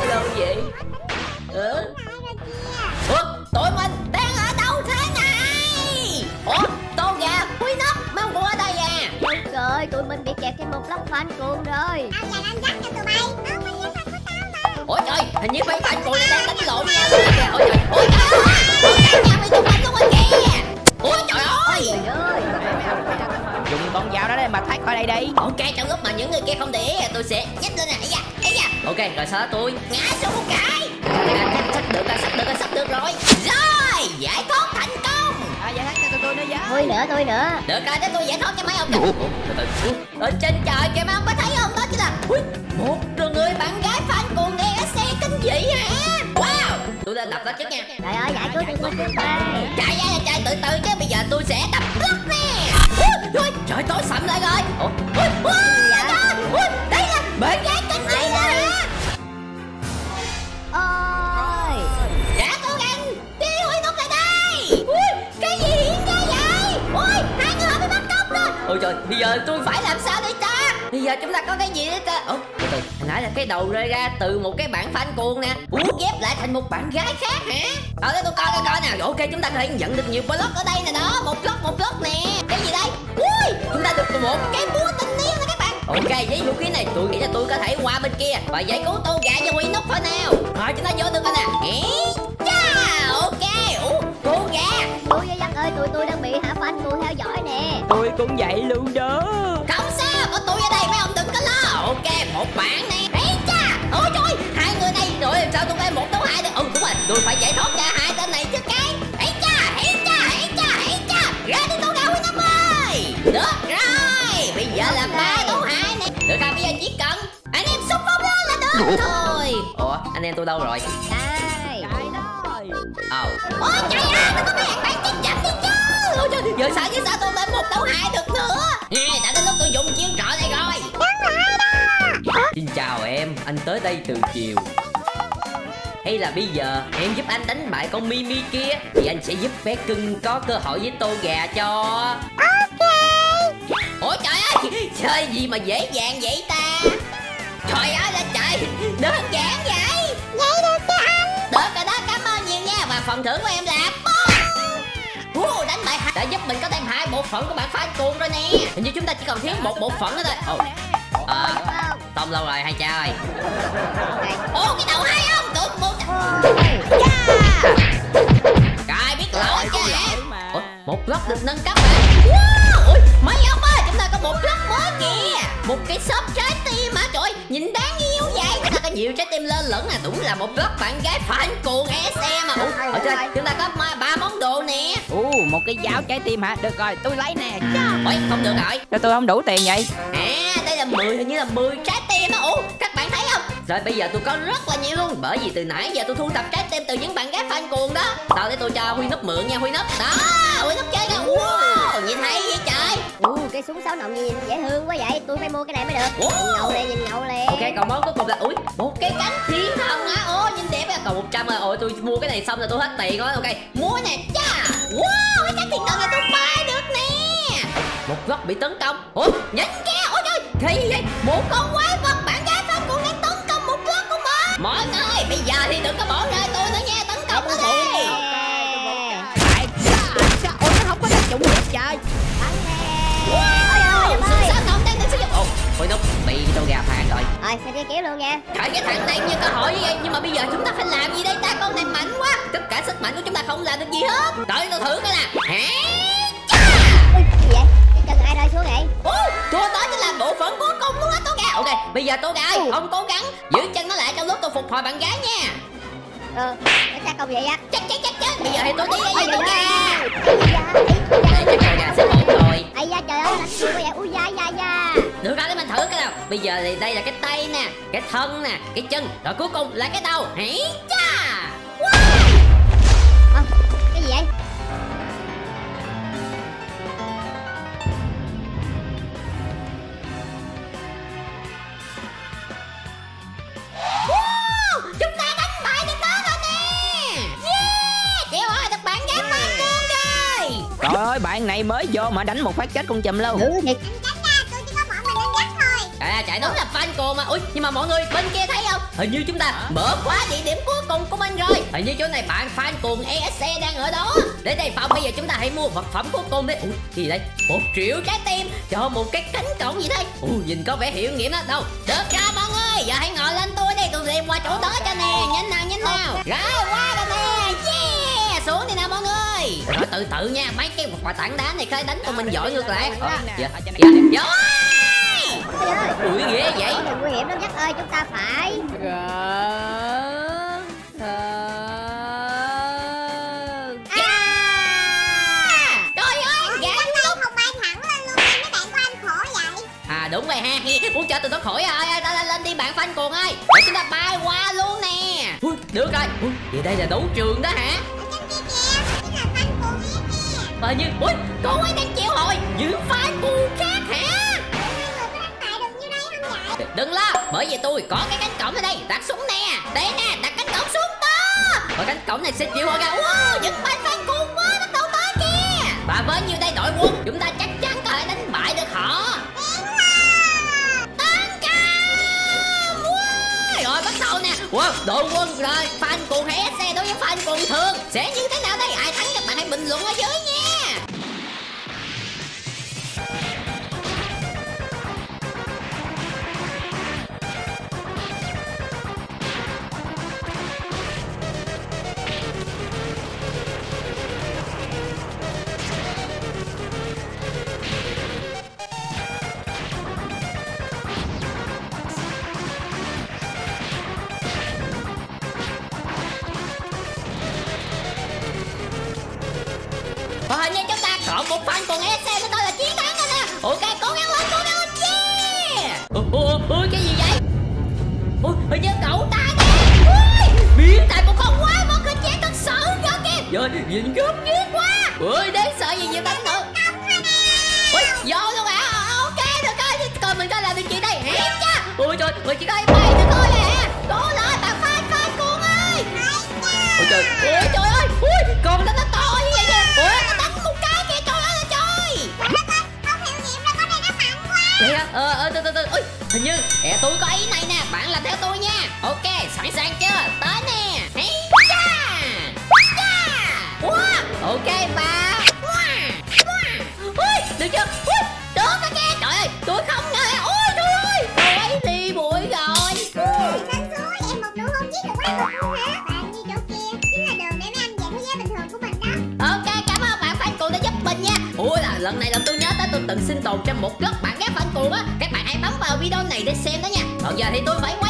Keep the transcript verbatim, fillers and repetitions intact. ở đâu vậy? Ừ. Ủa, tụi mình đang ở đâu thế này? Ủa, Tô Gà, HuyNoob mang qua đây à? Ôi trời, tụi mình bị kẹt trên một lốc phanh cuồng rồi. Ông là anh dắt cho tụi bay. Ông phải dắt phanh của tao mà. Ôi trời, hình như phanh phanh cuồng đang đánh lộn nha. Ôi trời, ôi trời, ôi trời. Ôi trời, nhà mày tụi mình luôn rồi kìa. Ôi trời ơi. Ôi trời ơi. Dùng con dao đó để mà thoát khỏi đây đi. Ok, trong lúc mà những người kia không để ý, tôi sẽ nhích lên này. Ây da, ây da. Ok, rồi xóa tôi. Ngã xuống một cái. Sắp được rồi, sắp được rồi, sắp được rồi. Rồi, giải thoát thành công. À, giải thoát cho tôi nữa với. Tôi nữa, tôi nữa. Được rồi, để tôi giải thoát cho mấy ông kìa. Ở trên trời kìa mấy ông có thấy không? Đó chính là một rồi người bạn gái fan cuồng đê ét xê kinh dị hả? Wow, tôi lên đập nó trước nha. Trời ơi, giải cứu tôi trước đây. Chạy ra, chạy tự tự chứ bây giờ tôi sẽ đập lứt nè. Ui, trời tối sầm lại rồi. Ủa? Ui, ui, ui, ui, đây là bạn gái kinh dị đó hả? Ôi, đã cố gắng đi HuyNoob lại đây. Ui, cái gì hiện ra vậy? Ui, hai người họ bị bắt cóc rồi. Ôi trời, bây giờ tôi phải làm sao đây ta? Bây giờ chúng ta có cái gì đấy ta? Ủa, từ hồi nãy là cái đầu rơi ra từ một cái bạn fan cuồng nè, uống ghép lại thành một bạn gái khác hả? Ở đây tôi coi coi coi nè. Ok, chúng ta có thể nhận được nhiều block ở đây nè đó, một block một block nè. Cái gì đây? Ui, chúng ta được một cái búa tình yêu nè các bạn. Ok, với vũ khí này tôi nghĩ là tôi có thể qua bên kia và giải cứu Tô Gà cho HuyNoob thôi nào. Rồi chúng ta vô được rồi nè. Chà, ok. Ủa, Tô Gà. Ôi dân ơi, tụi tôi đang bị hạ fan cuồng theo dõi nè. Tôi cũng vậy luôn đó. Không sao, có tôi ở đây mấy ông đừng có lo. Ok, một bạn nè. Ê cha, ôi trời, hai người này rồi làm sao tụi bay một đấu hai được? Ừ đúng rồi, tôi phải giải thoát ra hai tên này chứ cái. Ê cha, ê cha, ê cha, ê cha, ra đi Tô Gà HuyNoob ơi. Được rồi, bây giờ là ba đấu hai nè. Được rồi, bây giờ chỉ cần anh em xúc phong lên là được thôi. Ủa, anh em tôi đâu rồi? Đây, đây rồi. Ồ. Ôi trời ơi, nó có mấy bạn chết chậm đi chứ. Ôi trời, giờ sao chứ sao tôi lên một đấu hai được nữa? Nè, đã đến lúc tôi dùng chiêu trọ đây rồi. Xin chào em, anh tới đây từ chiều. Hay là bây giờ em giúp anh đánh bại con Mimi kia thì anh sẽ giúp bé cưng có cơ hội với Tô Gà cho. Ok. Ôi trời ơi, chơi gì mà dễ dàng vậy ta? Trời ơi là trời, đơn giản vậy. Vậy được rồi anh. Được rồi đó, cảm ơn nhiều nha. Và phần thưởng của em là Uh, đánh bại đã giúp mình có thêm hai bộ phận của bạn fan cuồng rồi nè. Hình như chúng ta chỉ còn thiếu một bộ phận nữa thôi. Oh. À, tông lâu rồi hai cha ơi. Ô cái đầu hai ông được một. Cái biết lỗi chứ em. Ủa, một block được nâng cấp rồi. Wow, ui, mấy ông ơi, chúng ta có một block mới kìa. Một cái shop trái tim hả trời, nhìn đáng yêu vậy. Chúng ta có nhiều trái tim lơ lửng à, đúng là một block bạn gái fan cuồng ét em mà. Ủa, ở trên chúng ta có ba món đồ nè. Ồ, một cái giáo trái tim hả? Được rồi, tôi lấy nè. Ủa, không được rồi. Cho tôi không đủ tiền vậy. À, đây là mười, hình như là mười trái tim đó. Ủa, các bạn thấy không? Rồi bây giờ tôi có rất là nhiều luôn, bởi vì từ nãy giờ tôi thu thập trái tim từ những bạn gái fan cuồng đó. Tao để tôi cho HuyNoob mượn nha, HuyNoob. Đó, HuyNoob chơi kìa. Wow, nhìn hay vậy trời. Ồ, cái súng sáu nòng nhìn dễ thương quá vậy, tôi phải mua cái này mới được. Wow. Ngầu này, nhìn ngầu này. Ok, còn món cuối cùng là ui, một cái cánh thiên hồng á. Ồ, nhìn đẹp á, còn một trăm rồi. Ôi, tôi mua cái này xong là tôi hết tiền rồi. Ok, mua nè. Cha. Wow, cái cánh thiên hồng này tôi bay được nè. Một góc bị tấn công. Ủa, nhìn kìa. Ôi trời, thì một con quái vật bạn gái fan cuồng đang tấn công một góc của mình. Mọi người, bây giờ thì đừng có bỏ rơi tôi nữa nha, tấn công nó đi. Ôi, nó không có tác dụng gì hết trời. Wow, sự sao nóng đang được sử dụng. Ồ, HuyNoob bị Tô Gà phạt rồi. Rồi, sẽ đi kéo luôn nha. Trời, cái thằng này như cơ hội với em. Nhưng mà bây giờ chúng ta phải làm gì đây ta? Con này mạnh quá. Tất cả sức mạnh của chúng ta không làm được gì hết. Đợi tôi thử coi nè. Hả? Ui, gì vậy? Cái chân ai rơi xuống vậy? Ồ, thua tới chính là bộ phận cuối cùng luôn á Tô Gà. Ok, bây giờ Tô Gà ơi, ông cố gắng giữ chân nó lại trong lúc tôi phục hồi bạn gái nha. Ừ, nó chắc không vậy á. Chắc chắc chắc chắc. Bây giờ thì tôi đi ra với Tô Gà. Ây da trời ơi, lạnh quá vậy. Ui da da da. Được rồi, để mình thử cái nào. Bây giờ thì đây là cái tay nè, cái thân nè, cái chân, rồi cuối cùng là cái đầu. Hỉ cha. À, cái gì vậy? Wow, chúng ta đánh bại được đó rồi nè. Yeah, chịu ơi, được bạn ghép fan cuồng rồi. Trời ơi, bạn này mới vô mà đánh một phát chết con chùm luôn. Ừ, thiệt. Anh tránh ra, tôi chỉ có bọn mình đánh gắt thôi. À, chạy đúng là fan cuồng mà. Ui, nhưng mà mọi người bên kia thấy không? Hình như chúng ta mở khóa địa điểm cuối cùng của mình rồi. Hình như chỗ này bạn fan cuồng a ét e đang ở đó. Để đây phòng, bây giờ chúng ta hãy mua vật phẩm cuối cùng đi. Ủa, cái gì đây? Một triệu trái tim cho một cái cánh cổng gì đây? Ủa, nhìn có vẻ hiệu nghiệm đó. Đâu? Được rồi mọi người, giờ hãy ngồi lên tôi đi, tôi tìm qua chỗ đó cho nè. Nhanh nào, nhanh nào. Rồi, qua rồi nè. Yeah, xuống đi nào mọi người. Rồi, tự tự nha, mấy cái quạt tảng đá này khá đánh tụi mình giỏi ngược lại. Ờ, dạ, dạ, dạ, dạ. Ủa ghê vậy? Đừng nguy hiểm lắm Jack ơi, chúng ta phải à. Trời ơi, ghê lúc không bay thẳng lên luôn, mấy bạn của anh khổ vậy. À đúng rồi ha, muốn chở tụi nó khỏi ơi, ơi, ta lên đi bạn fan cuồng ơi. Để chúng ta bay qua luôn nè. Được rồi. Ui, vậy đây là đấu trường đó hả? Và như, ui, cô ấy đang triệu hồi những fan cuồng khác hả? Đừng lo, bởi vì tôi có cái cánh cổng ở đây, đặt xuống nè. Đây nè, đặt cánh cổng xuống đó. Và cánh cổng này sẽ chịu hồi ra. Wow, những bạn fan cuồng quá nó đâu tới kia. Và với nhiêu đây đội quân, chúng ta chắc chắn có thể đánh bại được họ. Tấn công. Wow, rồi bắt đầu nè. Wow, đội quân rồi, fan cuồng a ét e đối với fan cuồng thường sẽ như thế nào đây? Ai thắng các bạn hãy bình luận ở dưới nha. Và hình như chúng ta còn một fan cuồng a ét e nữa thôi là chiến thắng rồi nè. Ok, cố gắng lên, cố gắng lên. Yeah. Ủa, ủa, ủa, cái gì vậy? Ủa, hình như cậu ta kìa. Biến thành một con quái vật cơ chế thật sự rồi kìa. Rồi, nhìn gớm ghiếc quá. Ui, đáng sợ gì nhiều đánh nữa. Ui, vô luôn ạ. À. Ok, được rồi, coi mình coi làm được chuyện đây. Hẹn nha. Ôi trời, ôi chị coi bay được thôi nè. Cố lên, bạn fan fan cuồng ơi. Ôi trời, ôi trời ơi. Ui, con nó to như vậy kìa. Ủa, ờ ờ từ từ từ ui hình như mẹ tôi có ý này nè, bạn làm theo tôi nha. Ok, sẵn sàng chưa? Tới nè. Hey, cha cha. Wow, ok ba. Wow, ui được chưa? Ui được đó nghe, trời ơi tôi không ngờ. Ôi trời ơi tôi đi bụi rồi. Ui sáng số em một nụ hôn giết được quái vật luôn hả? Bạn đi chỗ kia chính là đường để mấy anh giải thế giới bình thường của mình đó. Ok, cảm ơn bạn fan cuồng đã giúp mình nha. Ui là lần này là tôi nhớ tới tôi từng sinh tồn trong một góc bạn ghép fan cuồng á. Các bạn hãy bấm vào video này để xem đó nha. Còn giờ thì tôi phải quay